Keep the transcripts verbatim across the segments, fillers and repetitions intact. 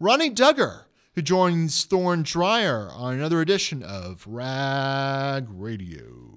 Ronnie Dugger, who joins Thorne Dreyer on another edition of RAG Radio.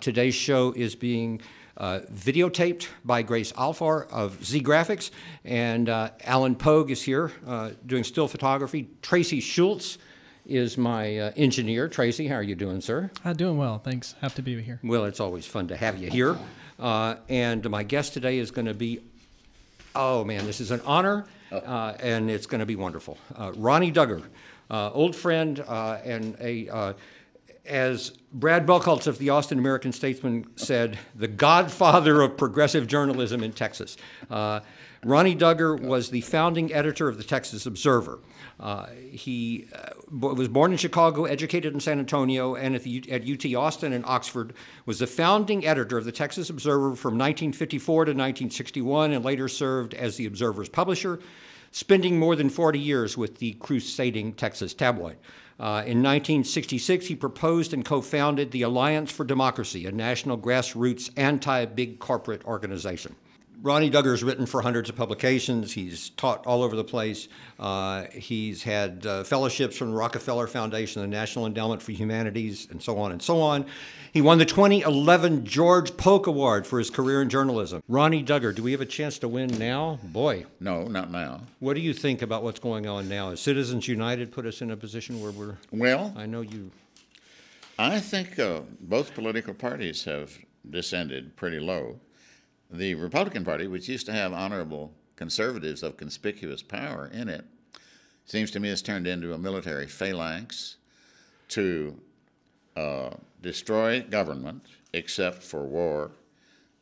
Today's show is being uh, videotaped by Grace Alfar of Z-Graphics, and uh, Alan Pogue is here uh, doing still photography. Tracy Schultz is my uh, engineer. Tracy, how are you doing, sir? I'm doing well, thanks. Happy to be here. Well, it's always fun to have you here. Uh, and my guest today is going to be, oh man, this is an honor, uh, and it's going to be wonderful. Uh, Ronnie Dugger, uh, old friend uh, and a... Uh, As Brad Buchholz of the Austin American-Statesman said, the godfather of progressive journalism in Texas. Uh, Ronnie Dugger was the founding editor of the Texas Observer. Uh, he uh, was born in Chicago, educated in San Antonio, and at, the, at U T Austin and Oxford, was the founding editor of the Texas Observer from nineteen fifty-four to nineteen sixty-one, and later served as the Observer's publisher, spending more than forty years with the crusading Texas tabloid. Uh, in nineteen sixty-six, he proposed and co-founded the Alliance for Democracy, a national grassroots anti-big corporate organization. Ronnie Dugger's written for hundreds of publications. He's taught all over the place. Uh, he's had uh, fellowships from the Rockefeller Foundation, the National Endowment for Humanities, and so on and so on. He won the twenty eleven George Polk Award for his career in journalism. Ronnie Dugger, do we have a chance to win now? Boy. No, not now. What do you think about what's going on now? Has Citizens United put us in a position where we're... Well, I know you... I think uh, both political parties have descended pretty low. The Republican Party, which used to have honorable conservatives of conspicuous power in it, seems to me has turned into a military phalanx to... Uh, destroy government except for war,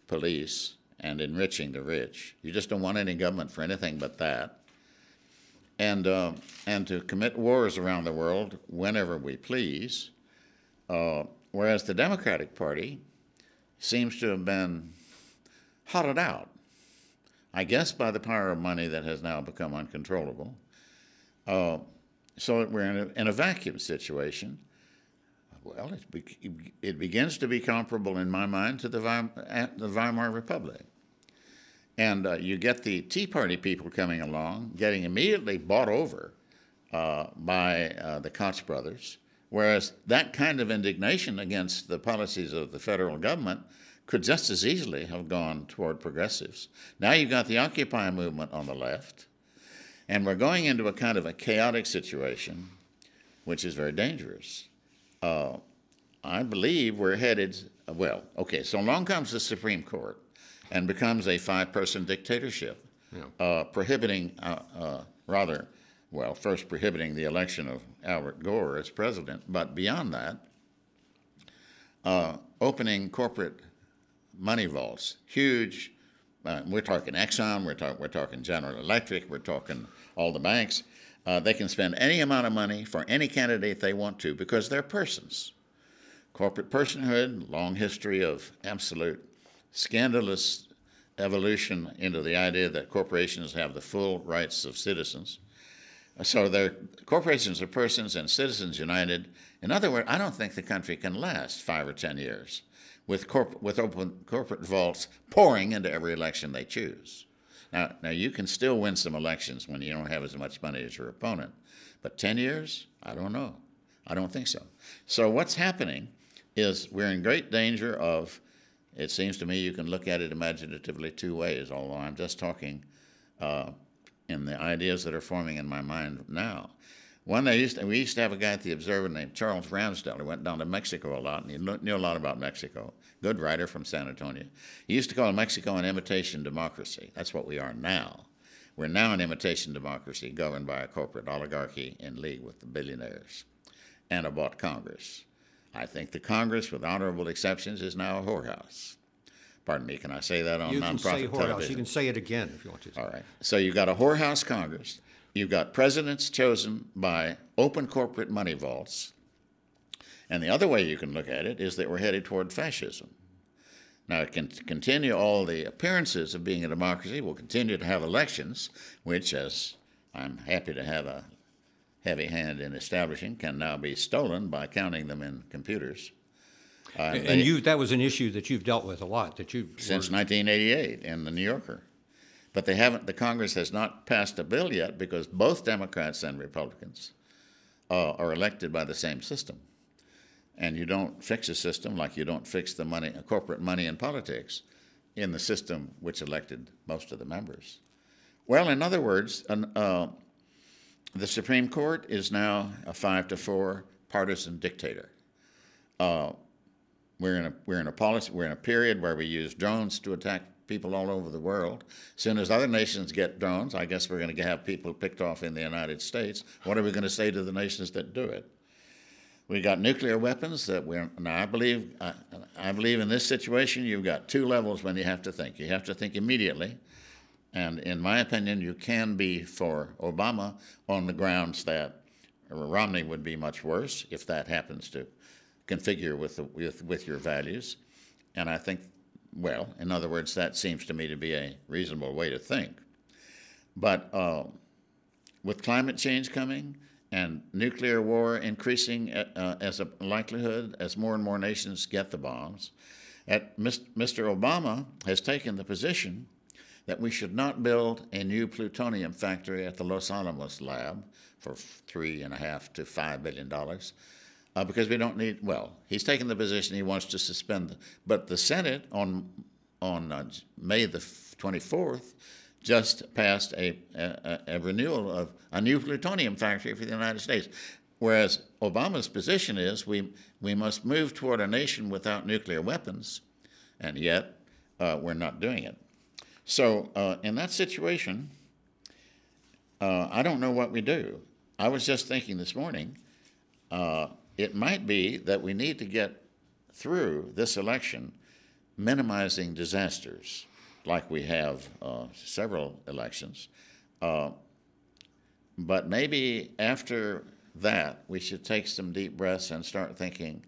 police, and enriching the rich. You just don't want any government for anything but that. And, uh, and to commit wars around the world whenever we please, uh, whereas the Democratic Party seems to have been hollowed out, I guess by the power of money that has now become uncontrollable. Uh, so that we're in a, in a vacuum situation. Well, it, be, it begins to be comparable, in my mind, to the, the Weimar Republic. And uh, you get the Tea Party people coming along, getting immediately bought over uh, by uh, the Koch brothers, whereas that kind of indignation against the policies of the federal government could just as easily have gone toward progressives. Now you've got the Occupy movement on the left, and we're going into a kind of a chaotic situation, which is very dangerous. Uh, I believe we're headed, well, okay, so along comes the Supreme Court and becomes a five-person dictatorship, yeah. uh, prohibiting, uh, uh, rather, well, first prohibiting the election of Albert Gore as president, but beyond that, uh, opening corporate money vaults, huge, uh, we're talking Exxon, we're, talk, we're talking General Electric, we're talking all the banks. Uh, they can spend any amount of money for any candidate they want to because they're persons. Corporate personhood, long history of absolute scandalous evolution into the idea that corporations have the full rights of citizens. So they're, corporations are persons and Citizens United. In other words, I don't think the country can last five or ten years with, corp with open corporate vaults pouring into every election they choose. Now, now, you can still win some elections when you don't have as much money as your opponent. But ten years? I don't know. I don't think so. So what's happening is we're in great danger of, it seems to me you can look at it imaginatively two ways, although I'm just talking uh, in the ideas that are forming in my mind now. One, they used to, we used to have a guy at the Observer named Charles Ramsdell. He went down to Mexico a lot, and he knew a lot about Mexico. Good writer from San Antonio. He used to call Mexico an imitation democracy. That's what we are now. We're now an imitation democracy governed by a corporate oligarchy in league with the billionaires and a bought Congress. I think the Congress, with honorable exceptions, is now a whorehouse. Pardon me, can I say that on nonprofit television? You can say it again if you want to. All right. So you've got a whorehouse Congress. You've got presidents chosen by open corporate money vaults. And the other way you can look at it is that we're headed toward fascism. Now, it can continue all the appearances of being a democracy. We'll continue to have elections, which, as I'm happy to have a heavy hand in establishing, can now be stolen by counting them in computers. Uh, and they, you, that was an issue that you've dealt with a lot. That you since were... nineteen eighty-eight in the New Yorker. But they haven't, the Congress has not passed a bill yet because both Democrats and Republicans uh, are elected by the same system. And you don't fix a system like you don't fix the money, corporate money in politics, in the system which elected most of the members. Well, in other words, an, uh, the Supreme Court is now a five to four partisan dictator. Uh, we're in a we're in a policy we're in a period where we use drones to attack people all over the world. As soon as other nations get drones, I guess we're going to have people picked off in the United States. What are we going to say to the nations that do it? We got nuclear weapons that we're, now I believe, I, I believe in this situation you've got two levels when you have to think. You have to think immediately, and in my opinion you can be for Obama on the grounds that Romney would be much worse if that happens to configure with, the, with, with your values. And I think, well, in other words, that seems to me to be a reasonable way to think. But uh, with climate change coming, and nuclear war increasing uh, as a likelihood as more and more nations get the bombs, At Mister Obama has taken the position that we should not build a new plutonium factory at the Los Alamos lab for three and a half to five billion dollars uh, because we don't need, well, he's taken the position he wants to suspend. The, but the Senate on, on uh, May the twenty-fourth just passed a, a, a renewal of a new plutonium factory for the United States, whereas Obama's position is we, we must move toward a nation without nuclear weapons, and yet uh, we're not doing it. So uh, in that situation, uh, I don't know what we do. I was just thinking this morning, uh, it might be that we need to get through this election minimizing disasters, like we have uh, several elections. Uh, but maybe after that, we should take some deep breaths and start thinking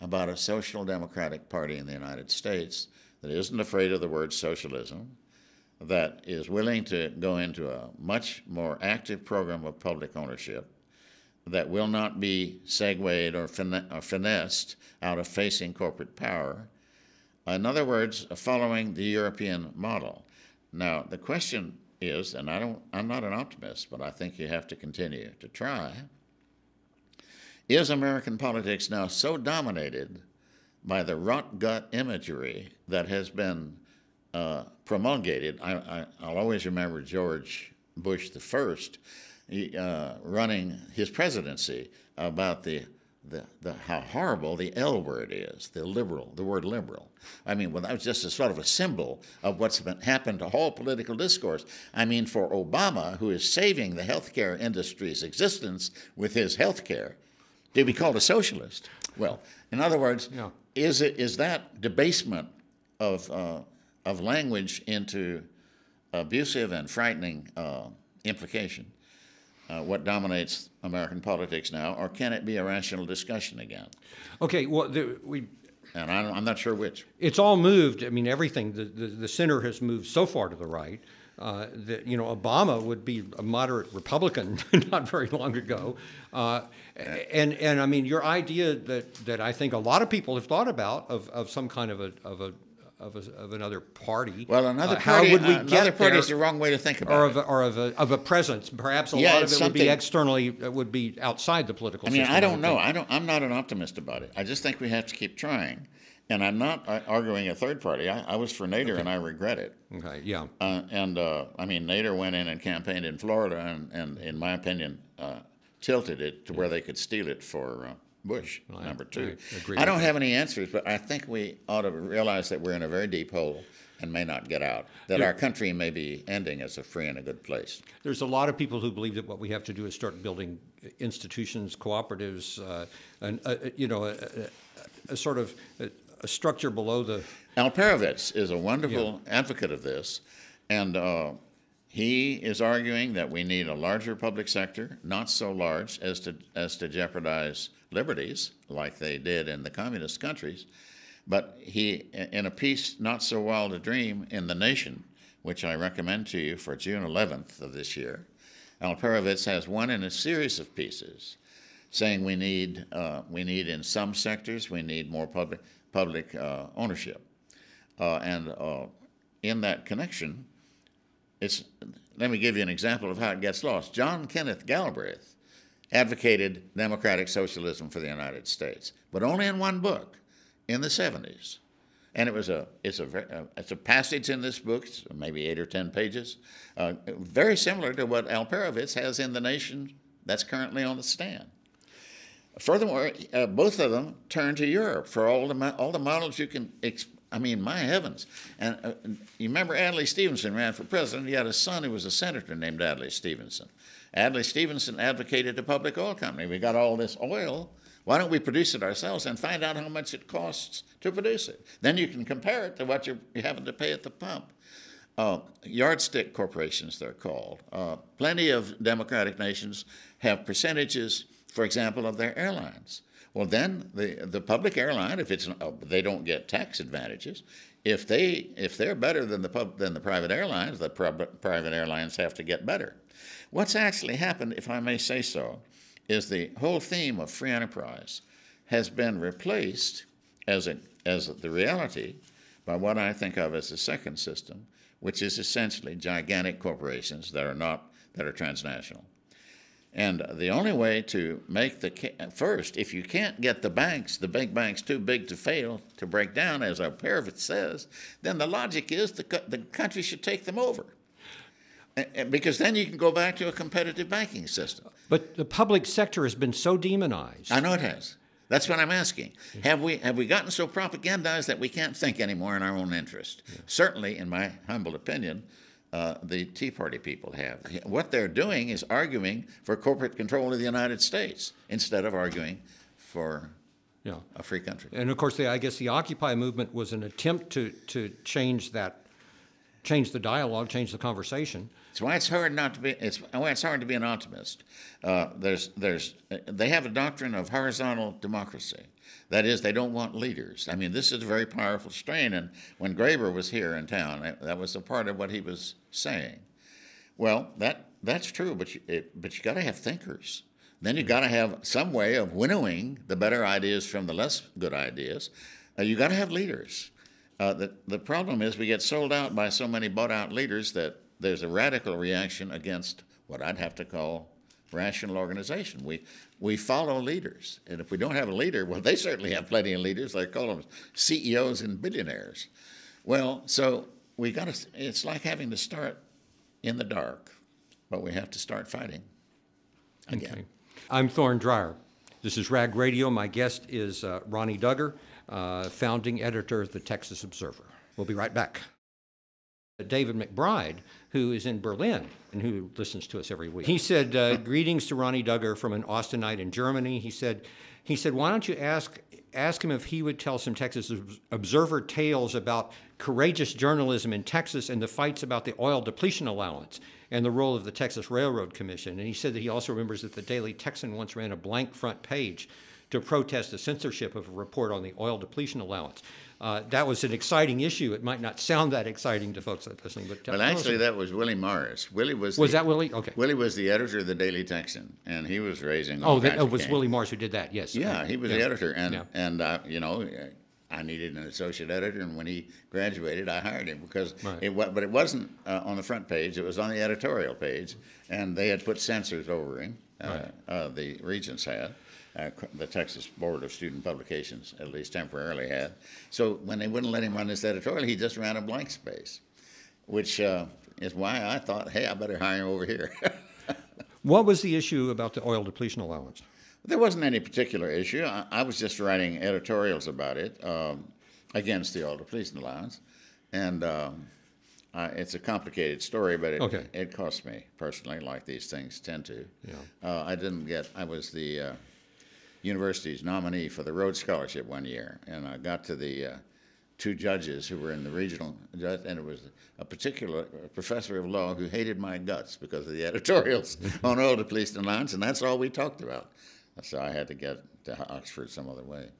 about a social democratic party in the United States that isn't afraid of the word socialism, that is willing to go into a much more active program of public ownership, that will not be segued or, fin- or finessed out of facing corporate power. In other words, following the European model. Now, the question is, and I don't, I'm not an optimist, but I think you have to continue to try, is American politics now so dominated by the rot-gut imagery that has been uh, promulgated? I, I, I'll always remember George Bush the first uh, running his presidency about the The, the, how horrible the L word is, the liberal, the word liberal. I mean, well, that was just a sort of a symbol of what's been, happened to all political discourse. I mean, for Obama, who is saving the healthcare industry's existence with his healthcare, to be called a socialist. Well, in other words, yeah. is it is that debasement of uh, of language into abusive and frightening uh, implication? Uh, what dominates American politics now, or can it be a rational discussion again? Okay, well, the, we... And I don't, I'm not sure which. It's all moved, I mean, everything, the, the, the center has moved so far to the right uh, that, you know, Obama would be a moderate Republican not very long ago. Uh, and, and I mean, your idea that, that I think a lot of people have thought about of, of some kind of a... Of a Of, a, of another party. Well, another party, uh, how would we uh, get there? Is the wrong way to think about or of, it. Or of a, of a presence. Perhaps a yeah, lot of it would be externally, it would be outside the political I mean, system. I don't I know. I don't, I'm not an optimist about it. I just think we have to keep trying. And I'm not uh, arguing a third party. I, I was for Nader, okay. and I regret it. Okay, yeah. Uh, and, uh, I mean, Nader went in and campaigned in Florida and, and in my opinion, uh, tilted it to yeah. where they could steal it for... Uh, Bush, well, number two. I, I don't have any answers, but I think we ought to realize that we're in a very deep hole and may not get out, that there, our country may be ending as a free and a good place. There's a lot of people who believe that what we have to do is start building institutions, cooperatives, uh, and, uh, you know, a, a, a sort of a, a structure below the... Alperovitz is a wonderful yeah. advocate of this, and uh, he is arguing that we need a larger public sector, not so large as to, as to jeopardize liberties like they did in the communist countries, But he, in a piece, Not So Wild a Dream, in The Nation, which I recommend to you for June eleventh of this year, Alperovitz has one in a series of pieces saying we need, uh, we need in some sectors, we need more public, public uh, ownership. Uh, and uh, in that connection, it's, let me give you an example of how it gets lost. John Kenneth Galbraith advocated democratic socialism for the United States, but only in one book in the seventies. And it was a, it's a, it's a passage in this book, it's maybe eight or ten pages, uh, very similar to what Alperovitz has in The Nation that's currently on the stand. Furthermore, uh, both of them turn to Europe for all the, all the models you can, ex I mean, my heavens. And uh, you remember Adlai Stevenson ran for president. He had a son who was a senator named Adlai Stevenson. Adlai Stevenson advocated a public oil company. We got all this oil. Why don't we produce it ourselves and find out how much it costs to produce it? Then you can compare it to what you're having to pay at the pump. Uh, yardstick corporations, they're called. Uh, plenty of democratic nations have percentages, for example, of their airlines. Well, then the, the public airline, if it's an, uh, they don't get tax advantages, if, they, if they're better than the, pub, than the private airlines, the private airlines have to get better. What's actually happened, if I may say so, is the whole theme of free enterprise has been replaced as, a, as the reality by what I think of as the second system, which is essentially gigantic corporations that are, not, that are transnational. And the only way to make the ca first, if you can't get the banks, the big banks too big to fail, to break down, as Alperovitz says, then the logic is the, co the country should take them over. And because then you can go back to a competitive banking system. But the public sector has been so demonized. I know it has. That's what I'm asking. Yeah. Have we, have we gotten so propagandized that we can't think anymore in our own interest? Yeah. Certainly, in my humble opinion, uh, the Tea Party people have. What they're doing is arguing for corporate control of the United States instead of arguing for yeah. a free country. And, of course, the, I guess the Occupy movement was an attempt to, to change that, change the dialogue, change the conversation. It's why it's hard not to be. It's why it's hard to be an optimist. Uh, there's, there's, they have a doctrine of horizontal democracy. That is, they don't want leaders. I mean, this is a very powerful strain. And when Graeber was here in town, that was a part of what he was saying. Well, that that's true, but you, it, but you got to have thinkers. Then you got to have some way of winnowing the better ideas from the less good ideas. Uh, you got to have leaders. Uh, the the problem is we get sold out by so many bought out leaders that there's a radical reaction against what I'd have to call rational organization. We, we follow leaders. And if we don't have a leader, well, they certainly have plenty of leaders. They call them C E Os and billionaires. Well, so we got to, it's like having to start in the dark, but we have to start fighting again. Okay. I'm Thorne Dreyer. This is R A G Radio. My guest is uh, Ronnie Dugger, uh, founding editor of the Texas Observer. We'll be right back. David McBride, who is in Berlin and who listens to us every week. He said, uh, greetings to Ronnie Dugger from an Austinite in Germany. He said, he said, why don't you ask, ask him if he would tell some Texas Observer tales about courageous journalism in Texas and the fights about the oil depletion allowance and the role of the Texas Railroad Commission. And he said that he also remembers that the Daily Texan once ran a blank front page to protest the censorship of a report on the oil depletion allowance. Uh, that was an exciting issue. It might not sound that exciting to folks that are listening, but well, actually, that was Willie Morris. Willie was was the, that Willie? Okay. Willie was the editor of the Daily Texan, and he was raising. Oh, that, oh it was cane. Willie Morris who did that? Yes. Yeah, uh, he was yeah. the editor, and yeah. and uh, you know, I needed an associate editor, and when he graduated, I hired him because right. it. But it wasn't uh, on the front page; it was on the editorial page, and they had put censors over him. Uh, right. uh, the Regents had. Uh, the Texas Board of Student Publications, at least temporarily, had. So when they wouldn't let him run this editorial, he just ran a blank space, which uh, is why I thought, hey, I better hire him over here. What was the issue about the oil depletion allowance? There wasn't any particular issue. I, I was just writing editorials about it um, against the oil depletion allowance. And um, I, it's a complicated story, but it, okay. it cost me personally, like these things tend to. Yeah. Uh, I didn't get, I was the... Uh, university's nominee for the Rhodes Scholarship one year, and I got to the uh, two judges who were in the regional, and it was a particular professor of law who hated my guts because of the editorials on oil depletion allowance, and that's all we talked about. So I had to get to Oxford some other way.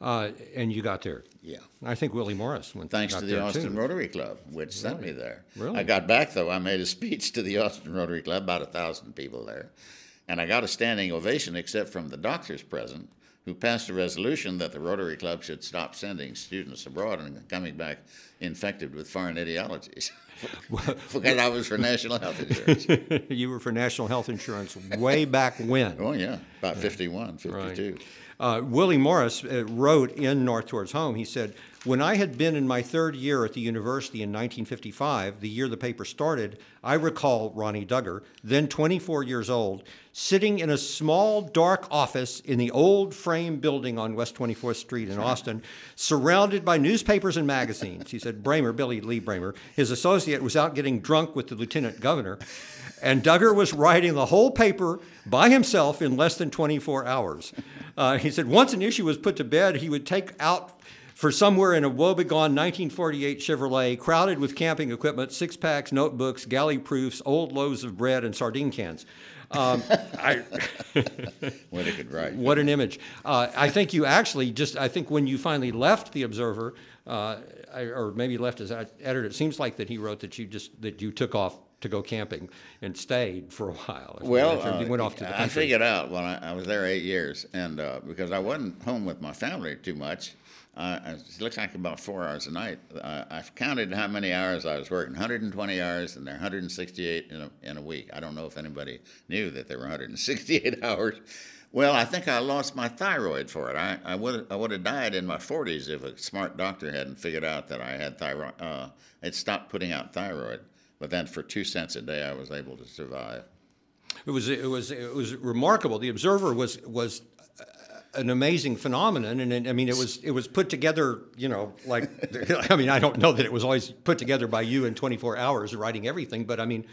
Uh, and you got there. Yeah. I think Willie Morris went Thanks to the Austin too. Rotary Club, which sent really? me there. Really? I got back, though. I made a speech to the Austin Rotary Club, about a thousand people there. And I got a standing ovation, except from the doctors present, who passed a resolution that the Rotary Club should stop sending students abroad and coming back infected with foreign ideologies. Forgot I was for national health insurance. You were for national health insurance way back when. Oh, yeah, about fifty-one, fifty-two. Right. Uh, Willie Morris uh, wrote in North Towards Home, he said, "When I had been in my third year at the university in nineteen fifty-five, the year the paper started, I recall Ronnie Dugger, then twenty-four years old, sitting in a small dark office in the old frame building on West twenty-fourth Street in Austin, surrounded by newspapers and magazines." He said Brammer, Billy Lee Brammer, his associate, was out getting drunk with the lieutenant governor, and Dugger was writing the whole paper by himself in less than twenty-four hours. Uh, he said once an issue was put to bed, he would take out for somewhere in a woebegone nineteen forty-eight Chevrolet, crowded with camping equipment, six-packs, notebooks, galley proofs, old loaves of bread, and sardine cans. Um, I, what a good write. What an image. Uh, I think you actually just, I think when you finally left The Observer, uh, I, or maybe left as editor, it seems like that he wrote that you just, that you took off to go camping and stayed for a while. Well, uh, went off to the I figured out when I, I was there eight years, and uh, because I wasn't home with my family too much, uh, it looks like about four hours a night. Uh, I've counted how many hours I was working, one hundred twenty hours, and there are one hundred sixty-eight in a, in a week. I don't know if anybody knew that there were one hundred sixty-eight hours. Well, I think I lost my thyroid for it. I, I would I would have died in my forties if a smart doctor hadn't figured out that I had thyroid. Uh, it stopped putting out thyroid. But then for two cents a day, I was able to survive. It was it was it was remarkable. The Observer was was an amazing phenomenon, and it, I mean it was it was put together. You know, like I mean I don't know that it was always put together by you in twenty-four hours writing everything, but I mean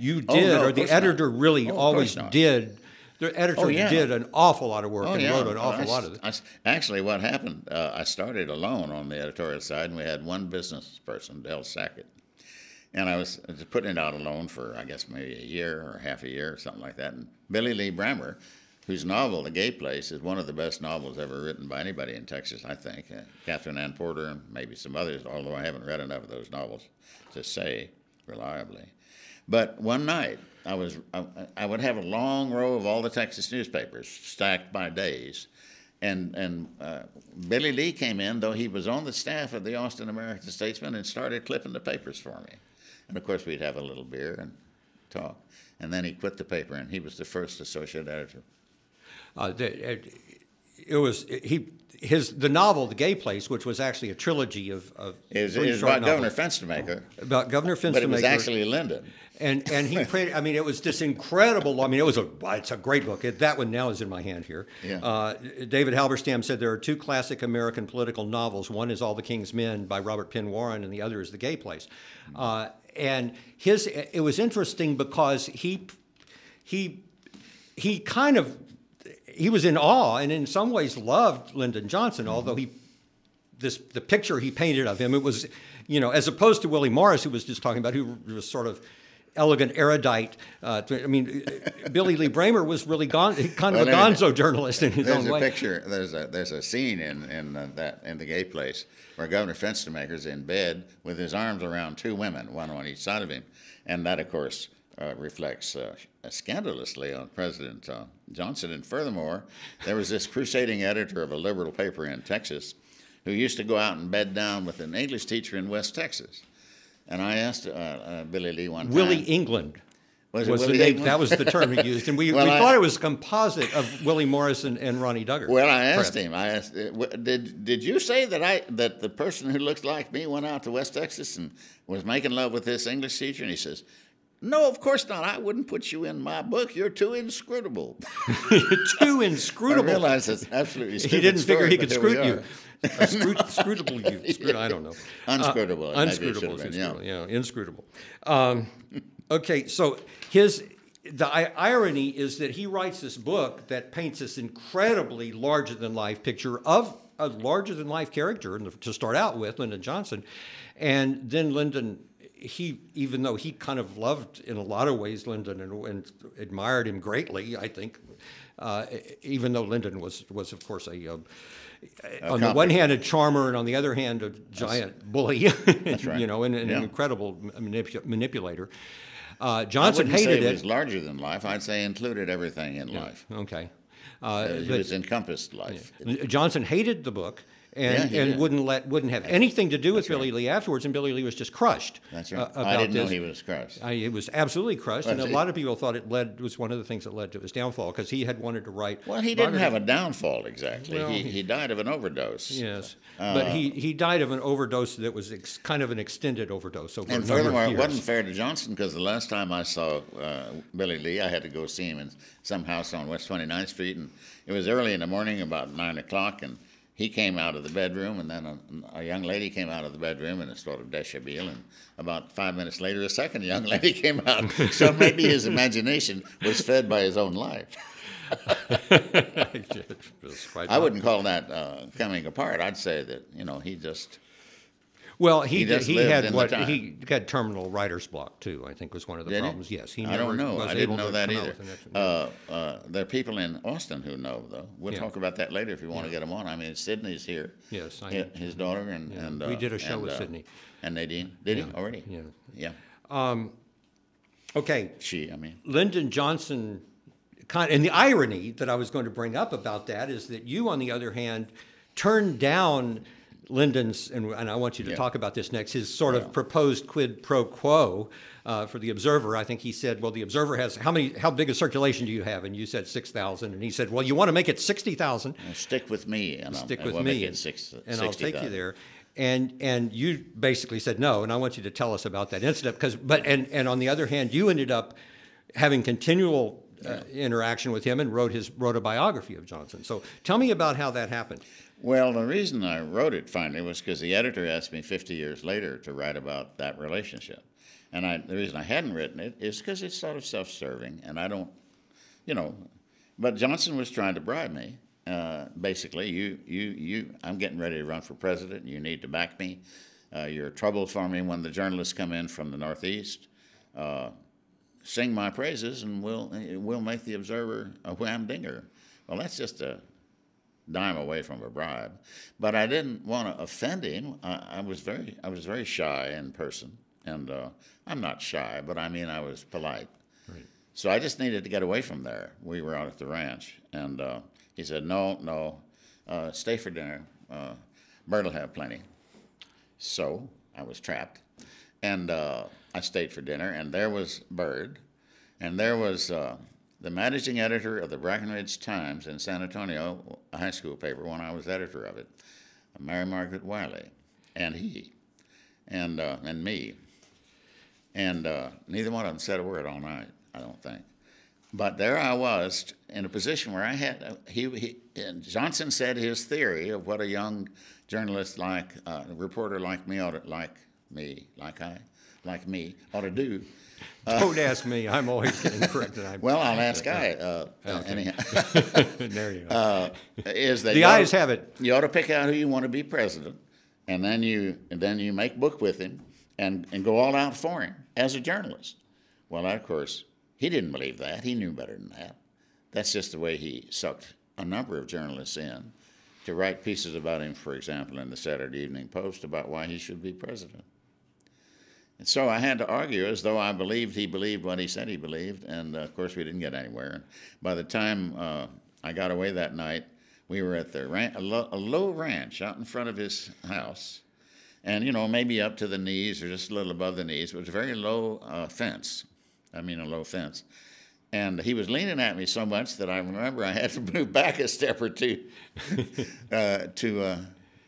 you did, oh, no, or the editor not. really oh, always did. The editor oh, yeah. did an awful lot of work oh, and yeah. wrote an awful well, I, lot of it. I, actually, what happened? Uh, I started alone on the editorial side, and we had one business person, Del Sackett. And I was putting it out alone for, I guess, maybe a year or half a year or something like that. And Billy Lee Brammer, whose novel, The Gay Place, is one of the best novels ever written by anybody in Texas, I think. Uh, Catherine Ann Porter and maybe some others, although I haven't read enough of those novels to say reliably. But one night, I, was, I, I would have a long row of all the Texas newspapers stacked by days. And, and uh, Billy Lee came in, though he was on the staff of the Austin American-Statesman, and started clipping the papers for me. And, of course, we'd have a little beer and talk. And then he quit the paper, and he was the first associate editor. Uh, the, it was he his the novel, The Gay Place, which was actually a trilogy of... of it was about Governor Fenstermaker. About Governor Fenstermaker. But it was actually Lyndon. And, and he created, I mean, it was this incredible, I mean, it was a, it's a great book. It, that one now is in my hand here. Yeah. Uh, David Halberstam said there are two classic American political novels. One is All the King's Men by Robert Penn Warren, and the other is The Gay Place. Uh, And his, it was interesting because he, he, he kind of, he was in awe and in some ways loved Lyndon Johnson, mm-hmm. although he, this, the picture he painted of him, it was, you know, as opposed to Willie Morris, who was just talking about, who was sort of elegant, erudite. Uh, I mean, Billy Lee Brammer was really gon kind of well, a gonzo journalist in his own way. There's a picture, there's a, there's a scene in, in, uh, that, in The Gay Place where Governor Fenstermaker's in bed with his arms around two women, one on each side of him. And that, of course, uh, reflects uh, scandalously on President uh, Johnson. And furthermore, there was this crusading editor of a liberal paper in Texas who used to go out and bed down with an English teacher in West Texas. And I asked uh, uh, Billy Lee one time. Willie England. Was, was Willie the England? That was the term he used. And we, well, we I, thought it was a composite of Willie Morris and, and Ronnie Dugger. Well, I asked perhaps. him, I asked, did, did you say that, I, that the person who looks like me went out to West Texas and was making love with this English teacher? And he says, "No, of course not. I wouldn't put you in my book. You're too inscrutable." Too inscrutable. I realize that's absolutely stupid. He didn't story, figure he could screw you. Uh, scrut no. Scrutable you. Scrut I don't know. Unscrutable. Uh, unscrutable. Been, yeah. yeah, inscrutable. Um, okay, so his the irony is that he writes this book that paints this incredibly larger-than-life picture of a larger-than-life character, and to start out with, Lyndon Johnson, and then Lyndon, he, even though he kind of loved in a lot of ways Lyndon and, and admired him greatly, I think, uh, even though Lyndon was, was of course, a, uh, a on the one hand a charmer and on the other hand a giant that's, bully, that's right. you know, and, and yeah. an incredible manip manipulator. Uh, Johnson hated it. I wouldn't say it was larger than life. I'd say included everything in yeah. life. Okay. Uh, so it but, was encompassed life. Yeah. Johnson hated the book. And, yeah, and did. wouldn't let wouldn't have anything to do That's with right. Billy Lee afterwards, and Billy Lee was just crushed. That's right. Uh, about I didn't this. know he was crushed. I, it was absolutely crushed, well, and a it, lot of people thought it led was one of the things that led to his downfall because he had wanted to write. Well, he didn't have a downfall exactly. Well, he, he died of an overdose. Yes, uh, but he he died of an overdose that was ex, kind of an extended overdose. Over and furthermore, it wasn't fair to Johnson because the last time I saw uh, Billy Lee, I had to go see him in some house on West twenty-ninth Street, and it was early in the morning, about nine o'clock, and. He came out of the bedroom, and then a, a young lady came out of the bedroom in a sort of deshabille, and about five minutes later, a second young lady came out. So maybe his imagination was fed by his own life. I wouldn't call that uh, coming apart. I'd say that, you know, he just... Well, he he, did, he had what he had terminal writer's block too. I think was one of the did problems. It? Yes, he. Never I don't know. I didn't know that either. Uh, uh, there are people in Austin who know though. We'll yeah. talk about that later if you want yeah. to get them on. I mean, Sidney's here. Yes, I his, his daughter and, yeah. and uh, we did a show and, with uh, Sidney and Nadine. Did yeah. he already? Yeah. Yeah. Um, okay. She. I mean. Lyndon Johnson. And the irony that I was going to bring up about that is that you, on the other hand, turned down. Lyndon's, and, and I want you to yeah. talk about this next, his sort of yeah. proposed quid pro quo uh, for The Observer. I think he said, well, The Observer has, how many, how big a circulation do you have? And you said six thousand. And he said, well, you want to make it sixty thousand. Stick with me. And Stick I'll, with we'll me. And, six, and I'll take you there. And and you basically said no. And I want you to tell us about that incident. because but and, and on the other hand, you ended up having continual Uh, interaction with him and wrote his wrote a biography of Johnson. So tell me about how that happened. Well, the reason I wrote it finally was because the editor asked me fifty years later to write about that relationship. And I, the reason I hadn't written it is because it's sort of self-serving and I don't, you know, but Johnson was trying to bribe me. Uh, basically, you, you, you, I'm getting ready to run for president and you need to back me. Uh, you're trouble for me when the journalists come in from the Northeast. Uh, sing my praises, and we'll, we'll make The Observer a wham-dinger. Well, that's just a dime away from a bribe. But I didn't want to offend him. I, I, was, very, I was very shy in person, and uh, I'm not shy, but I mean I was polite. Right. So I just needed to get away from there. We were out at the ranch, and uh, he said, no, no, uh, stay for dinner. Uh, Bert'll have plenty. So I was trapped. And uh, I stayed for dinner, and there was Bird, and there was uh, the managing editor of the Brackenridge Times in San Antonio, a high school paper, when I was editor of it, Mary Margaret Wiley, and he, and, uh, and me. And uh, neither one of them said a word all night, I don't think. But there I was in a position where I had, uh, he, he, and Johnson said his theory of what a young journalist like, uh, a reporter like me ought to like, me, like I, like me, ought to do. Uh, Don't ask me. I'm always getting corrected. I'm well, I'll ask I. Uh, uh, anyhow. There you go. Uh, is that the eyes ought, have it. You ought to pick out who you want to be president, and then you and then you make book with him and, and go all out for him as a journalist. Well, of course, he didn't believe that. He knew better than that. That's just the way he sucked a number of journalists in to write pieces about him, for example, in the Saturday Evening Post about why he should be president. And so I had to argue as though I believed he believed what he said he believed, and uh, of course we didn't get anywhere. And by the time uh, I got away that night, we were at the ran a, lo a low ranch out in front of his house, and you know, maybe up to the knees or just a little above the knees. It was a very low uh, fence, I mean a low fence. And he was leaning at me so much that I remember I had to move back a step or two uh, to uh,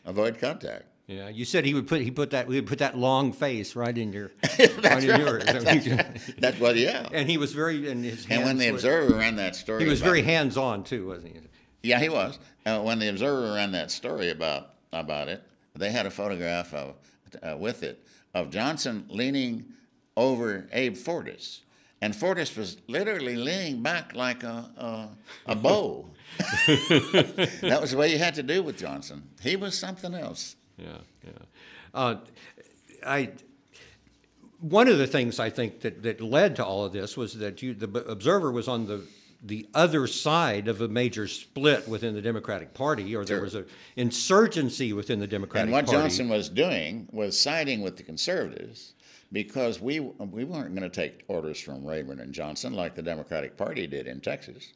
avoid contact. Yeah, you said he would put he put that we would put that long face right in your that's right in yours. That's, that's, right. That's what yeah. And he was very and his hands and when the was, Observer ran that story, he was about, very hands on too, wasn't he? Yeah, he was. Uh, when the Observer ran that story about about it, they had a photograph of uh, with it of Johnson leaning over Abe Fortas. And Fortas was literally leaning back like a, a, a bow. That was the way you had to do with Johnson. He was something else. Yeah, yeah. Uh, I, one of the things I think that, that led to all of this was that you, the Observer was on the the other side of a major split within the Democratic Party, or there was an insurgency within the Democratic Party. And what Johnson was doing was siding with the conservatives, because we we weren't going to take orders from Rayburn and Johnson like the Democratic Party did in Texas.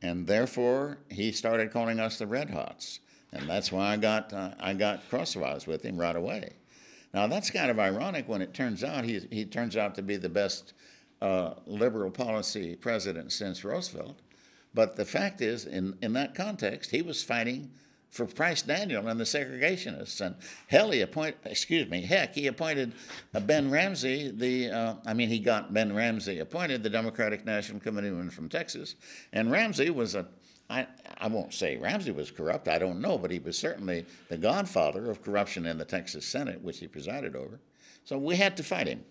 And therefore, he started calling us the Red Hots. And that's why I got, uh, I got crosswise with him right away. Now, that's kind of ironic when it turns out he, he turns out to be the best uh, liberal policy president since Roosevelt. But the fact is, in, in that context, he was fighting for Price Daniel and the segregationists. And hell, he appoint, excuse me, heck, he appointed Ben Ramsey, the, uh, I mean, he got Ben Ramsey appointed, the Democratic National Committeeman from Texas. And Ramsey was a, I, I won't say Ramsey was corrupt, I don't know, but he was certainly the godfather of corruption in the Texas Senate, which he presided over. So we had to fight him.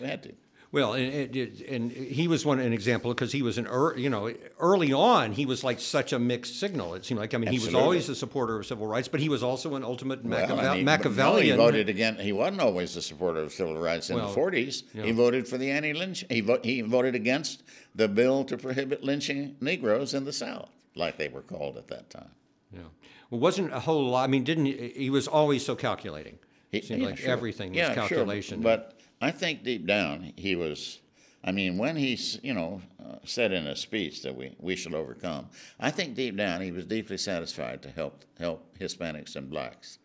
We had to. Well, and, and he was one an example because he was an er, you know early on he was like such a mixed signal. It seemed like I mean Absolutely. He was always a supporter of civil rights, but he was also an ultimate well, Machiavellian. He, Machiavellian. No, he voted again. He wasn't always a supporter of civil rights in well, the forties. You know. He voted for the anti-lynch. He vo he voted against the bill to prohibit lynching Negroes in the South, like they were called at that time. Yeah, well, wasn't a whole lot. I mean, didn't he, he was always so calculating? It seemed yeah, like sure. everything yeah, was calculation. Sure, but I think deep down he was, I mean, when he, you know, uh, said in a speech that we, we shall overcome, I think deep down he was deeply satisfied to help help Hispanics and blacks.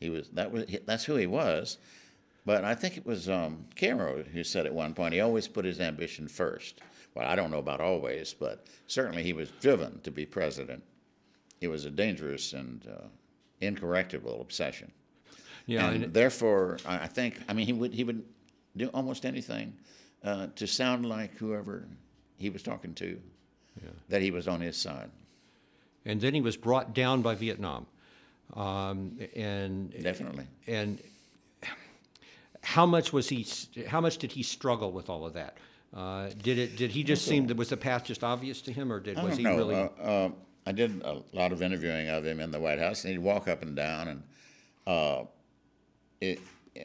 He was, that was, that's who he was. But I think it was um, Cairo who said at one point, he always put his ambition first. Well, I don't know about always, but certainly he was driven to be president. It was a dangerous and uh, incorrectable obsession. Yeah, and, and therefore, I think, I mean, he would, he would, do almost anything uh, to sound like whoever he was talking to, yeah. that he was on his side. And then he was brought down by Vietnam. Um, and Definitely. And how much was he? How much did he struggle with all of that? Uh, did it? Did he just so, seem that was the path just obvious to him, or did I was don't he know. really? Uh, uh, I did a lot of interviewing of him in the White House, and he'd walk up and down, and uh, it.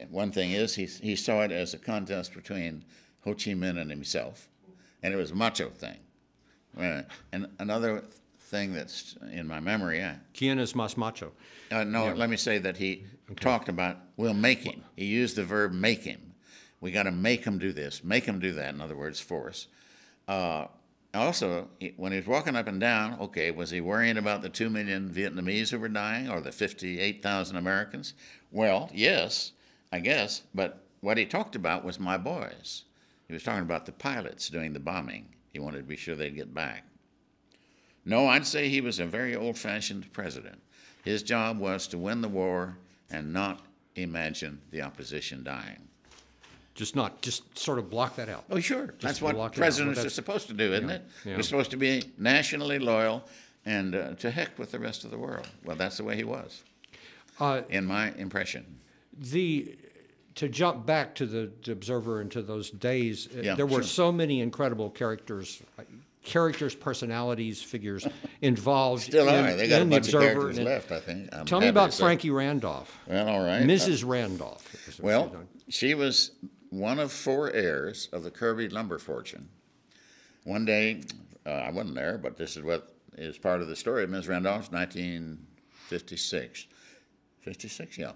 One thing is, he, he saw it as a contest between Ho Chi Minh and himself, and it was a macho thing. Uh, and another thing that's in my memory... I, ¿Quién es más macho? Uh, no, yeah. let me say that he okay. talked about, we'll make him. He used the verb make him. We got to make him do this, make him do that, in other words, for us. Uh, also, when he was walking up and down, okay, was he worrying about the two million Vietnamese who were dying or the fifty-eight thousand Americans? Well, yes... I guess, but what he talked about was my boys. He was talking about the pilots doing the bombing. He wanted to be sure they'd get back. No, I'd say he was a very old-fashioned president. His job was to win the war and not imagine the opposition dying. Just not, just sort of block that out. Oh, sure. Just that's what presidents well, that's, are supposed to do, isn't yeah, it? Yeah. We're supposed to be nationally loyal and uh, to heck with the rest of the world. Well, that's the way he was, uh, in my impression. The to jump back to the to Observer and to those days, yeah, there were sure. so many incredible characters, characters, personalities, figures involved. Still in, are. They got a bunch of characters and, left, I think. I'm tell me about Frankie Randolph. Well, all right. Missus Uh, Randolph. Well, she was one of four heirs of the Kirby lumber fortune. One day, uh, I wasn't there, but this is what is part of the story of Miz Randolph's nineteen fifty-six. fifty-six, yeah.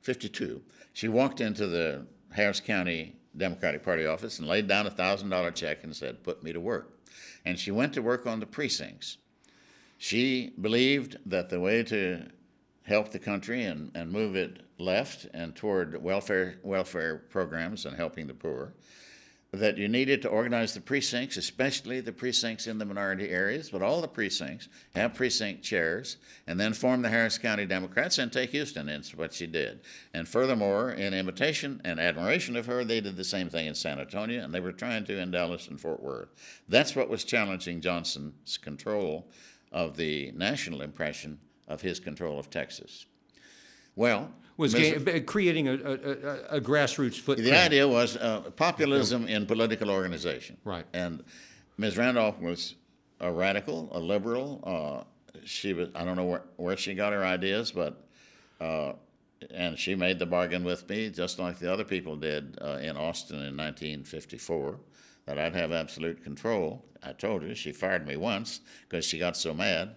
fifty-two, she walked into the Harris County Democratic Party office and laid down a thousand dollar check and said, put me to work. And she went to work on the precincts. She believed that the way to help the country and, and move it left and toward welfare, welfare programs and helping the poor, that you needed to organize the precincts, especially the precincts in the minority areas, but all the precincts, have precinct chairs, and then form the Harris County Democrats and take Houston, and what she did. And furthermore, in imitation and admiration of her, they did the same thing in San Antonio, and they were trying to in Dallas and Fort Worth. That's what was challenging Johnson's control of the national impression of his control of Texas. Well, was creating a, a, a grassroots footprint. The idea was uh, populism in political organization. Right. And Miz Randolph was a radical, a liberal. Uh, she was, I don't know where, where she got her ideas, but uh, and she made the bargain with me, just like the other people did uh, in Austin in nineteen fifty-four, that I'd have absolute control. I told her. She fired me once because she got so mad.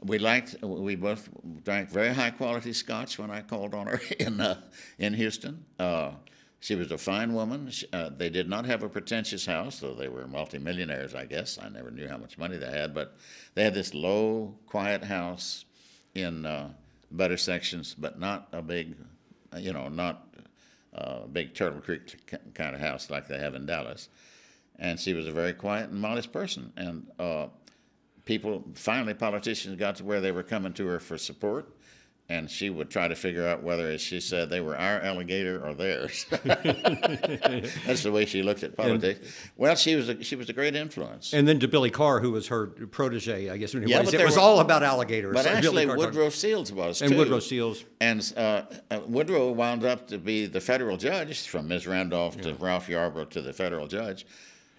We liked, we both drank very high-quality scotch when I called on her in uh, in Houston. Uh, she was a fine woman. She, uh, they did not have a pretentious house, though they were multimillionaires, I guess. I never knew how much money they had, but they had this low, quiet house in uh, better sections, but not a big, you know, not a big Turtle Creek kind of house like they have in Dallas. And she was a very quiet and modest person. And uh, people, finally politicians got to where they were coming to her for support, and she would try to figure out whether, as she said, they were our alligator or theirs. That's the way she looked at politics. And, well, she was a, she was a great influence. And then to Billy Carr, who was her protege, I guess, in yeah, ways, it was were, all about alligators. But so actually, Carr, Woodrow Seals was, and too. And Woodrow Seals. And uh, Woodrow wound up to be the federal judge, from Miz Randolph to yeah. Ralph Yarbrough to the federal judge,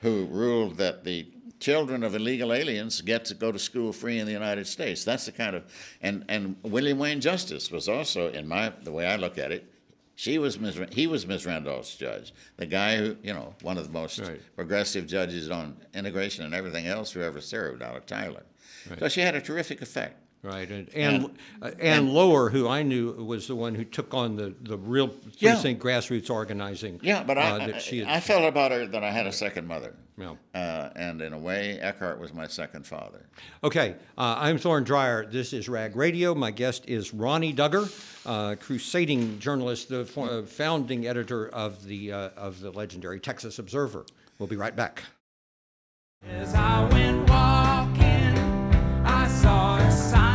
who ruled that the children of illegal aliens get to go to school free in the United States. That's the kind of, and, and William Wayne Justice was also, in my, the way I look at it, she was Miz, he was Miz Randolph's judge, the guy who, you know, one of the most right. progressive judges on immigration and everything else who ever served out of Tyler. Right. So she had a terrific effect. Right, and and, and, uh, and Lower, who I knew, was the one who took on the, the real precinct yeah. grassroots organizing. Yeah, but uh, I, that she had, I felt about her that I had a second mother. Yeah. Uh, and in a way, Eckhart was my second father. Okay, uh, I'm Thorne Dreyer. This is RAG Radio. My guest is Ronnie Dugger, uh, crusading journalist, the uh, founding editor of the, uh, of the legendary Texas Observer. We'll be right back. As I went walking, I saw a sign.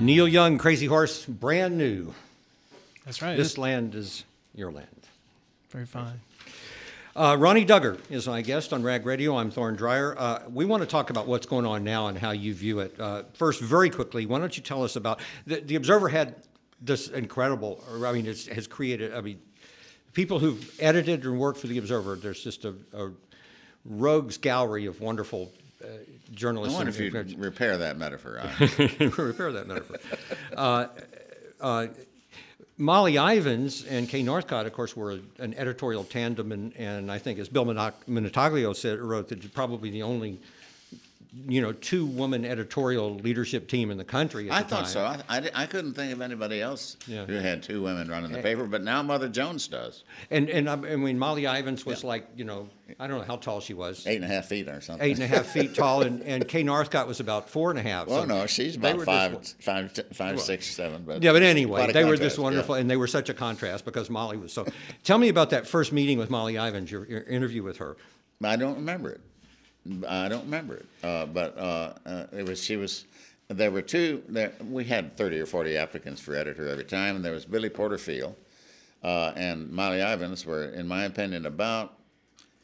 Neil Young, Crazy Horse, brand new. That's right. This land is your land. Very fine. Uh, Ronnie Dugger is my guest on RAG Radio. I'm Thorne Dreyer. Uh, we want to talk about what's going on now and how you view it. Uh, first, very quickly, why don't you tell us about, the, the Observer had this incredible, I mean, it has created, I mean, people who've edited and worked for the Observer, there's just a, a rogues gallery of wonderful Uh, journalists. I wonder if you repair, repair that metaphor. Repair that metaphor. Uh, uh, Molly Ivins and Kay Northcott, of course, were a, an editorial tandem, and, and I think, as Bill Minutaglio said, wrote that probably the only, you know, two-woman editorial leadership team in the country at I the thought time. so. I, I, I couldn't think of anybody else yeah. who had two women running the paper, but now Mother Jones does. And, and I mean, Molly Ivins was yeah. like, you know, I don't know how tall she was. Eight and a half feet or something. Eight and a half feet tall, and, and Kay Northcott was about four and a half. Well, so no, she's about five, five, five, well, six, seven. But yeah, but anyway, they were this wonderful, yeah. and they were such a contrast because Molly was so. Tell me about that first meeting with Molly Ivins, your, your interview with her. I don't remember it. I don't remember it, uh, but uh, uh, it was, she was, there were two, there, we had thirty or forty applicants for editor every time, and there was Billy Porterfield uh, and Molly Ivins were, in my opinion, about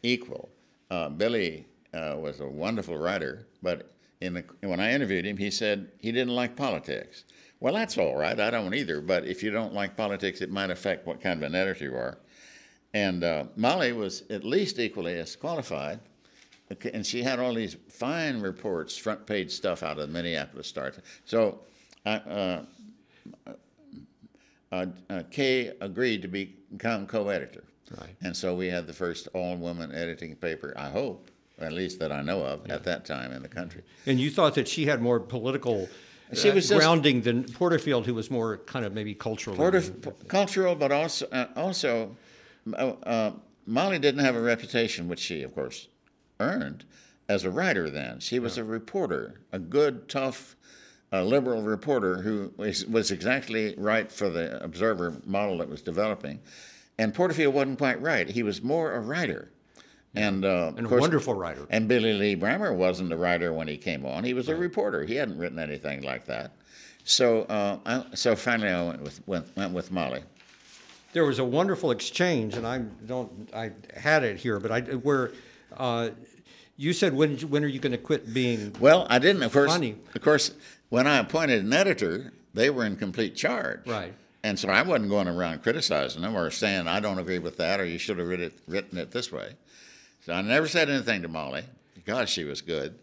equal. Uh, Billy uh, was a wonderful writer, but in the, when I interviewed him, he said he didn't like politics. Well, that's all right, I don't either, but if you don't like politics, it might affect what kind of an editor you are. And uh, Molly was at least equally as qualified, and she had all these fine reports, front page stuff out of the Minneapolis Star. So uh, uh, uh, uh, Kay agreed to become co-editor. Right. And so we had the first all-woman editing paper, I hope, or at least that I know of, yeah. at that time in the country. And you thought that she had more political she uh, was grounding than Porterfield, who was more kind of maybe cultural. Porterf cultural, but also, uh, also uh, uh, Molly didn't have a reputation, which she, of course, earned as a writer then. She was yeah. a reporter, a good, tough, uh, liberal reporter who was, was exactly right for the Observer model that was developing. And Porterfield wasn't quite right. He was more a writer. Yeah. And, uh, and a course, wonderful writer. And Billy Lee Brammer wasn't a writer when he came on. He was yeah. a reporter. He hadn't written anything like that. So, uh, I, so finally I went with, went, went with Molly. There was a wonderful exchange, and I don't, I had it here, but I, where, uh, you said, when, when are you going to quit being Well, I didn't. Of course, funny. Of course, when I appointed an editor, they were in complete charge. Right. And so I wasn't going around criticizing them or saying, I don't agree with that, or you should have written it, written it this way. So I never said anything to Molly. God, she was good.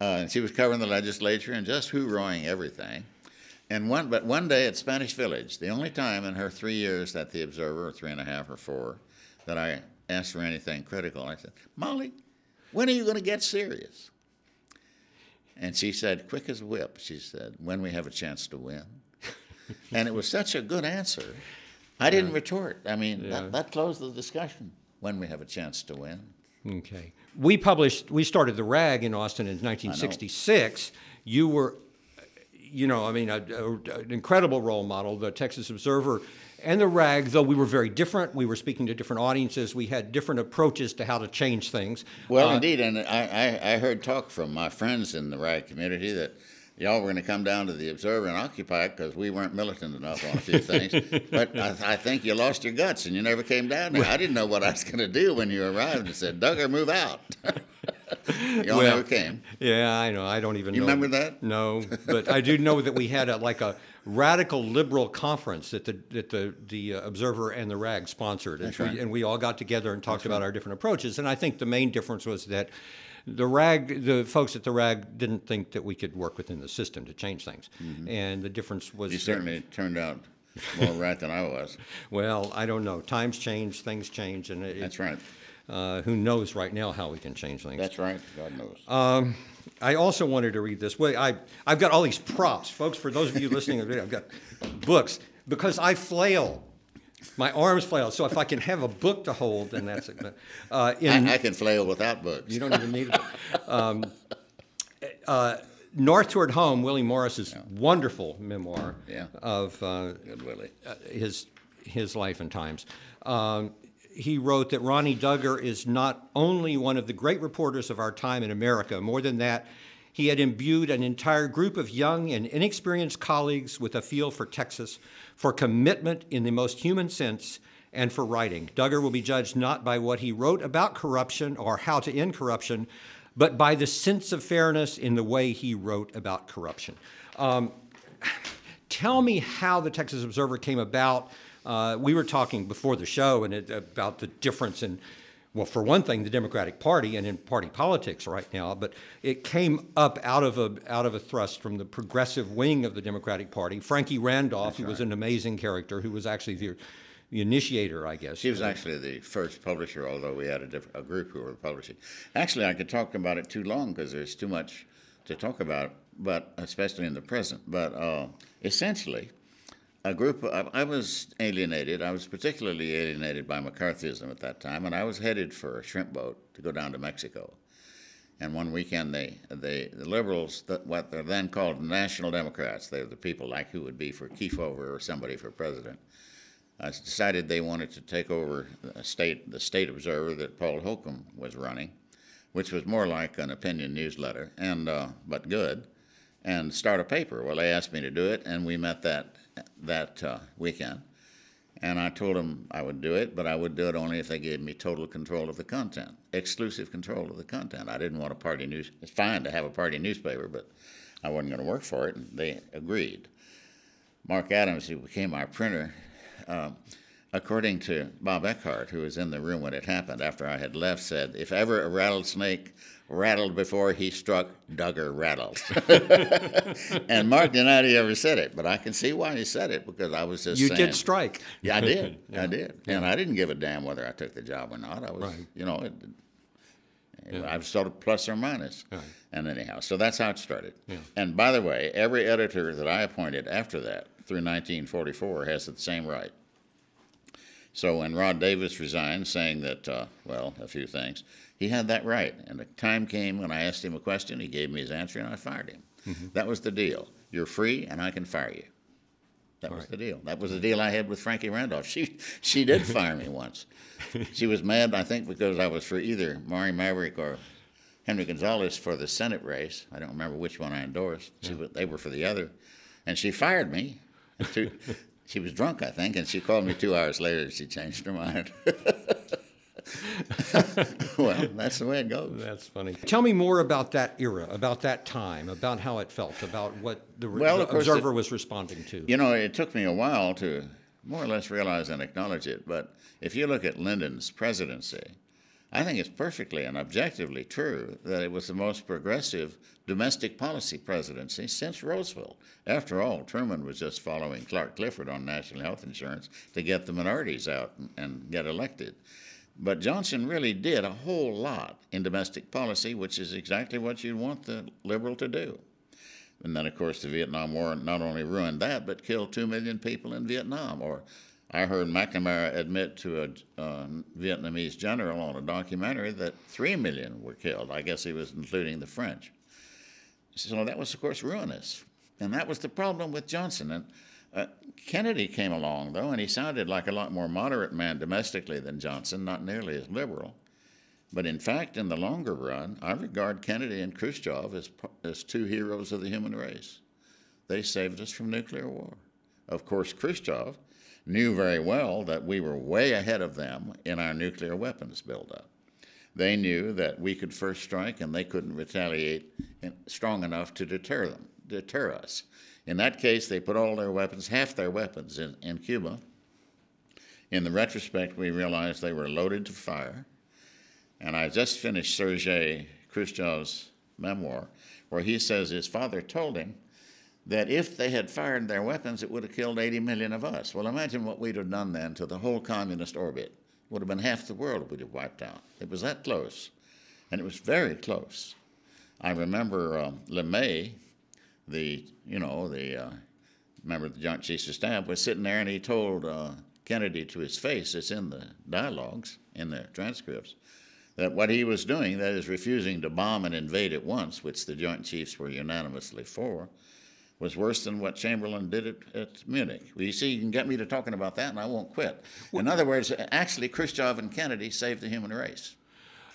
Uh, and she was covering the legislature and just hoorahing everything. And one, but one day at Spanish Village, the only time in her three years at the Observer, or three and a half or four, that I asked for anything critical, I said, Molly, when are you going to get serious? And she said, quick as a whip, she said, when we have a chance to win. And it was such a good answer. I yeah. didn't retort. I mean, yeah. that, that closed the discussion, when we have a chance to win. Okay. We published, we started the RAG in Austin in nineteen sixty-six. You were, you know, I mean, a, a, an incredible role model, the Texas Observer and the RAG, though we were very different. We were speaking to different audiences. We had different approaches to how to change things. Well, uh, indeed, and I, I, I heard talk from my friends in the RAG community that y'all were going to come down to the Observer and Occupy because we weren't militant enough on a few things. But I, I think you lost your guts and you never came down there. I didn't know what I was going to do when you arrived and said, Dugger, move out. Y'all well, never came. Yeah, I know. I don't even you know. You remember that? No, but I do know that we had a, like a radical liberal conference that the that the, the Observer and the RAG sponsored. And, right. we, and we all got together and talked That's about right. our different approaches. And I think the main difference was that the RAG, the folks at the RAG didn't think that we could work within the system to change things. Mm-hmm. And the difference was... You certainly turned out more right than I was. Well, I don't know. Times change, things change. and it, That's right. Uh, who knows right now how we can change things. That's right. God knows. Um, I also wanted to read this. Well, I, I've got all these props. Folks, for those of you listening, I've got books because I flail. My arms flail, so if I can have a book to hold, then that's it. Uh, in, I, I can flail without books. You don't even need a book. Um, uh, North Toward Home, Willie Morris's yeah. wonderful memoir yeah. of uh, Good Willie. Uh, his his life and times. Um, he wrote that Ronnie Dugger is not only one of the great reporters of our time in America. More than that, he had imbued an entire group of young and inexperienced colleagues with a feel for Texas, for commitment in the most human sense, and for writing. Dugger will be judged not by what he wrote about corruption or how to end corruption, but by the sense of fairness in the way he wrote about corruption. Um, tell me how the Texas Observer came about. Uh, we were talking before the show and it, about the difference in, well, for one thing, the Democratic Party and in party politics right now, but it came up out of a out of a thrust from the progressive wing of the Democratic Party. Frankie Randolph, That's who right. was an amazing character, who was actually the, the initiator, I guess. She was actually the first publisher, although we had a, diff a group who were publishing. Actually, I could talk about it too long because there's too much to talk about, but especially in the present. But uh, essentially, a group, of, I was alienated. I was particularly alienated by McCarthyism at that time, and I was headed for a shrimp boat to go down to Mexico. And one weekend, they, they, the liberals, the, what they're then called National Democrats, they're the people like who would be for Kefauver or somebody for president, uh, decided they wanted to take over the state, the state Observer that Paul Holcomb was running, which was more like an opinion newsletter, and uh, but good, and start a paper. Well, they asked me to do it, and we met that that uh, weekend, and I told them I would do it, but I would do it only if they gave me total control of the content, exclusive control of the content. I didn't want a party news. It's fine to have a party newspaper, but I wasn't going to work for it, and they agreed. Mark Adams, who became our printer, uh, according to Bob Eckhart, who was in the room when it happened after I had left, said, if ever a rattlesnake rattled before he struck, Dugger rattled. And Mark denied he ever said it, but I can see why he said it, because I was just you saying. You did strike. Yeah, I did. Yeah. I did. And I didn't give a damn whether I took the job or not. I was, right. you know, it, yeah. I was sort of plus or minus. Right. And anyhow, so that's how it started. Yeah. And by the way, every editor that I appointed after that through nineteen forty-four has the same right. So when Rod Davis resigned, saying that, uh, well, a few things, he had that right. And the time came when I asked him a question, he gave me his answer, and I fired him. Mm-hmm. That was the deal. You're free, and I can fire you. That All was right. the deal. That was the deal I had with Frankie Randolph. She she did fire me once. She was mad, I think, because I was for either Maury Maverick or Henry Gonzalez for the Senate race. I don't remember which one I endorsed. She, yeah. They were for the other. And she fired me. To, she was drunk, I think, and she called me two hours later and she changed her mind. Well, that's the way it goes. That's funny. Tell me more about that era, about that time, about how it felt, about what the, well, the Observer it, was responding to. You know, it took me a while to more or less realize and acknowledge it, but if you look at Lyndon's presidency, I think it's perfectly and objectively true that it was the most progressive domestic policy presidency since Roosevelt. After all, Truman was just following Clark Clifford on national health insurance to get the minorities out and, and get elected. But Johnson really did a whole lot in domestic policy, which is exactly what you'd want the liberal to do. And then, of course, the Vietnam War not only ruined that, but killed two million people in Vietnam. Or I heard McNamara admit to a uh, Vietnamese general on a documentary that three million were killed. I guess he was including the French. So that was, of course, ruinous. And that was the problem with Johnson. And uh, Kennedy came along, though, and he sounded like a lot more moderate man domestically than Johnson, not nearly as liberal. But in fact, in the longer run, I regard Kennedy and Khrushchev as, as two heroes of the human race. They saved us from nuclear war. Of course, Khrushchev knew very well that we were way ahead of them in our nuclear weapons buildup. They knew that we could first strike and they couldn't retaliate strong enough to deter them, deter us. In that case, they put all their weapons, half their weapons, in, in Cuba. In the retrospect, we realized they were loaded to fire. And I just finished Sergei Khrushchev's memoir, where he says his father told him that if they had fired their weapons, it would have killed eighty million of us. Well, imagine what we'd have done then to the whole communist orbit. It would have been half the world we'd have wiped out. It was that close, and it was very close. I remember um, LeMay, the, you know, the uh, member of the Joint Chiefs of Staff, was sitting there, and he told uh, Kennedy to his face, it's in the dialogues, in the transcripts, that what he was doing, that is refusing to bomb and invade at once, which the Joint Chiefs were unanimously for, was worse than what Chamberlain did at, at Munich. Well, you see, you can get me to talking about that and I won't quit. Well, in other words, actually Khrushchev and Kennedy saved the human race.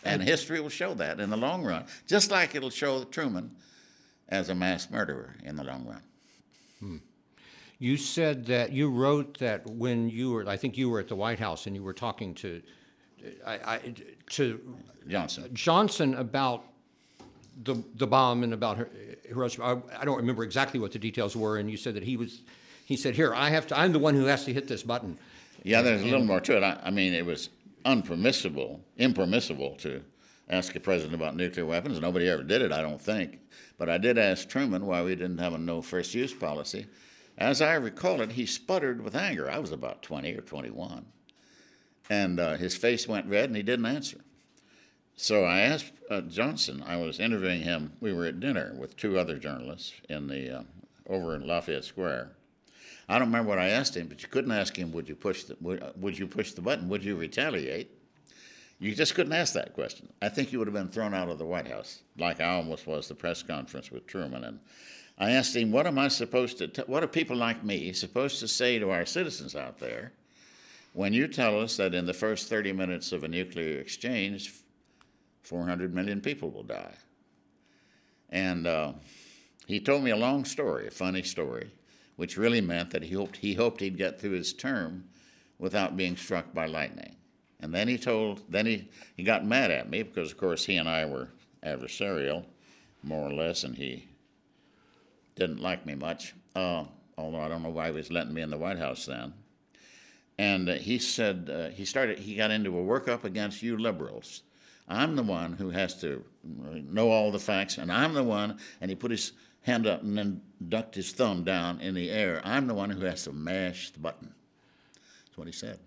And uh, history will show that in the long run, just like it'll show Truman as a mass murderer in the long run. Hmm. You said that, you wrote that when you were, I think you were at the White House and you were talking to I, I, to Johnson. Johnson about the the bomb and about her. her I, I don't remember exactly what the details were. And you said that he was. He said, "Here, I have to. I'm the one who has to hit this button." Yeah, there's and, a little more to it. I, I mean, it was unpermissible, impermissible to ask a president about nuclear weapons. Nobody ever did it, I don't think. But I did ask Truman why we didn't have a no first use policy. As I recall it, he sputtered with anger. I was about twenty or twenty-one. And uh, his face went red, and he didn't answer. So I asked uh, Johnson, I was interviewing him, we were at dinner with two other journalists in the, uh, over in Lafayette Square. I don't remember what I asked him, but you couldn't ask him, would you push the, would, would you push the button, would you retaliate? You just couldn't ask that question. I think you would have been thrown out of the White House, like I almost was the press conference with Truman. And I asked him, what am I supposed to, t what are people like me supposed to say to our citizens out there when you tell us that in the first thirty minutes of a nuclear exchange, four hundred million people will die? And uh, he told me a long story, a funny story, which really meant that he hoped, he hoped he'd get through his term without being struck by lightning. And then he told, then he, he got mad at me because, of course, he and I were adversarial, more or less, and he didn't like me much, uh, although I don't know why he was letting me in the White House then. And he said, uh, he started, he got into a workup against you liberals. I'm the one who has to know all the facts, and I'm the one, and he put his hand up and then ducked his thumb down in the air. I'm the one who has to mash the button. That's what he said.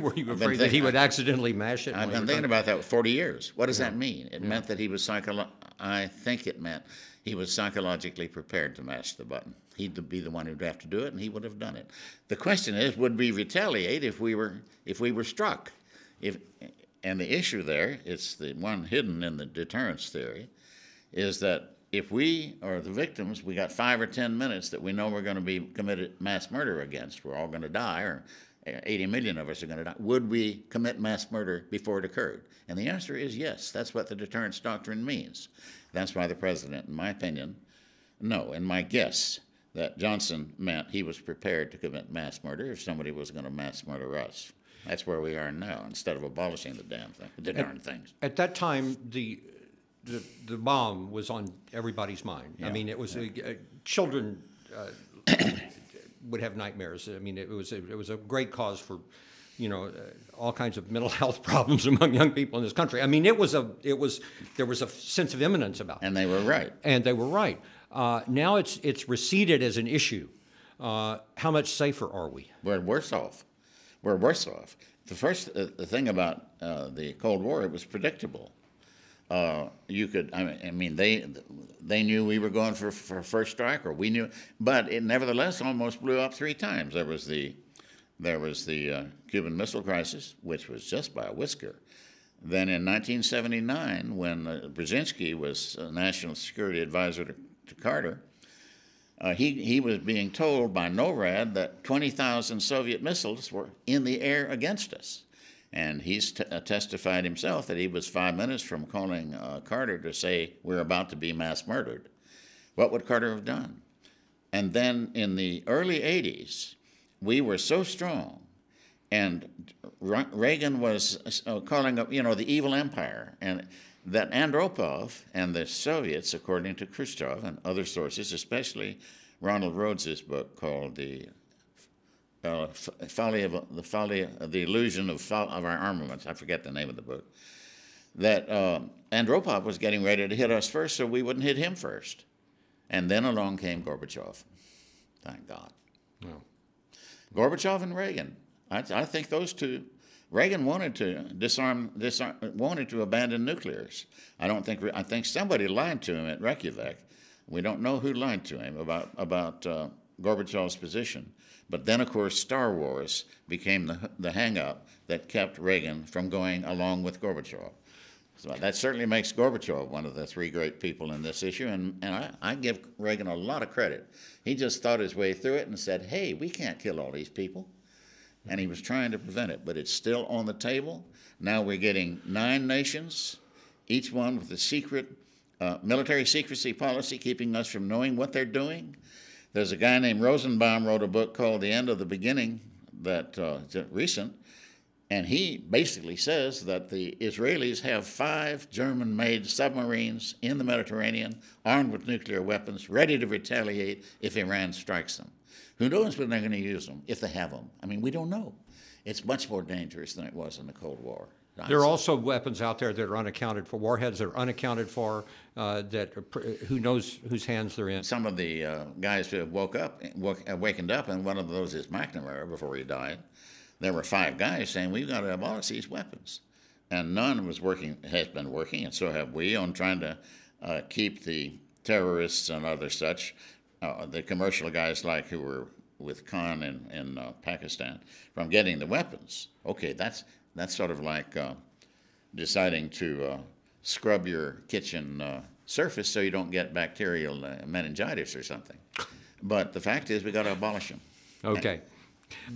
Were you I've afraid that he would I, accidentally mash it? I've been thinking about that for forty years. What does yeah. that mean? It yeah. meant that he was psycholo- I think it meant he was psychologically prepared to mash the button. He'd be the one who'd have to do it, and he would have done it. The question is, would we retaliate if we were if we were struck? If and the issue there, it's the one hidden in the deterrence theory, is that if we are the victims, we got five or ten minutes that we know we're going to be committed mass murder against. We're all going to die, or eighty million of us are going to die. Would we commit mass murder before it occurred? And the answer is yes. That's what the deterrence doctrine means. That's why the president, in my opinion, no, in my guess, that Johnson meant he was prepared to commit mass murder if somebody was going to mass murder us. That's where we are now, instead of abolishing the damn thing, the darn things. At that time, the, the the bomb was on everybody's mind. Yeah, I mean, it was yeah. a, a, children uh, would have nightmares. I mean, it was a, it was a great cause for you know, all kinds of mental health problems among young people in this country. I mean, it was a, it was, there was a sense of imminence about it. And they were right. And they were right. Uh, now it's it's receded as an issue. Uh, how much safer are we? We're worse off. We're worse off. The first uh, the thing about uh, the Cold War, it was predictable. Uh, you could, I mean, I mean, they they knew we were going for for first strike, or we knew, but it nevertheless almost blew up three times. There was the there was the uh, Cuban Missile Crisis, which was just by a whisker. Then in nineteen seventy-nine, when uh, Brzezinski was uh, National Security Advisor to to Carter, uh, he, he was being told by NORAD that twenty thousand Soviet missiles were in the air against us. And he's t- testified himself that he was five minutes from calling uh, Carter to say, we're about to be mass murdered. What would Carter have done? And then in the early eighties, we were so strong, and Re- Reagan was uh, calling up, you know, the evil empire. And that Andropov and the Soviets, according to Khrushchev and other sources, especially Ronald Rhodes's book called "The uh, Folly of the Folly of the Illusion of, Fo- of Our Armaments," I forget the name of the book. That uh, Andropov was getting ready to hit us first, so we wouldn't hit him first, and then along came Gorbachev. Thank God. No. Gorbachev and Reagan. I, I think those two. Reagan wanted to disarm, disarm, wanted to abandon nuclears. I don't think, I think somebody lied to him at Reykjavik. We don't know who lied to him about, about uh, Gorbachev's position. But then, of course, Star Wars became the, the hang-up that kept Reagan from going along with Gorbachev. So that certainly makes Gorbachev one of the three great people in this issue, and, and I, I give Reagan a lot of credit. He just thought his way through it and said, hey, we can't kill all these people. And he was trying to prevent it, but it's still on the table. Now we're getting nine nations, each one with a secret uh, military secrecy policy, keeping us from knowing what they're doing. There's a guy named Rosenbaum wrote a book called The End of the Beginning that uh, recent, and he basically says that the Israelis have five German-made submarines in the Mediterranean, armed with nuclear weapons, ready to retaliate if Iran strikes them. Who knows when they're going to use them, if they have them? I mean, we don't know. It's much more dangerous than it was in the Cold War. There are also weapons out there that are unaccounted for, warheads that are unaccounted for, uh, that are, who knows whose hands they're in. Some of the uh, guys who woke up, woke, uh, wakened up, and one of those is McNamara before he died. There were five guys saying, we've got to abolish these weapons. And none was working, has been working, and so have we, on trying to uh, keep the terrorists and other such, Uh, the commercial guys like who were with Khan in, in uh, Pakistan, from getting the weapons. Okay, that's that's sort of like uh, deciding to uh, scrub your kitchen uh, surface so you don't get bacterial uh, meningitis or something. But the fact is, we got to abolish them. Okay.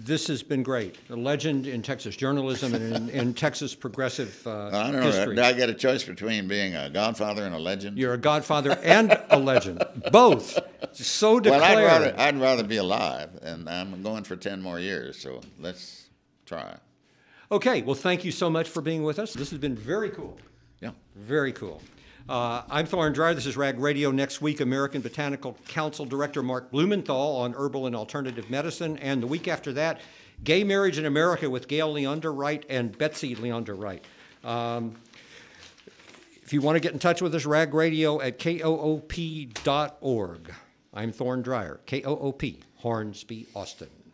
This has been great. A legend in Texas journalism and in, in Texas progressive uh, I don't know, history. I get a choice between being a godfather and a legend? You're a godfather and a legend. Both. So declared. Well, I'd rather, I'd rather be alive, and I'm going for ten more years, so let's try. Okay. Well, thank you so much for being with us. This has been very cool. Yeah. Very cool. Uh, I'm Thorne Dreyer. This is RAG Radio. Next week, American Botanical Council Director Mark Blumenthal on herbal and alternative medicine. And the week after that, Gay Marriage in America with Gail Leander-Wright and Betsy Leander-Wright. Um, if you want to get in touch with us, RAG Radio at K O O P dot org. I'm Thorne Dreyer, K O O P, Hornsby, Austin.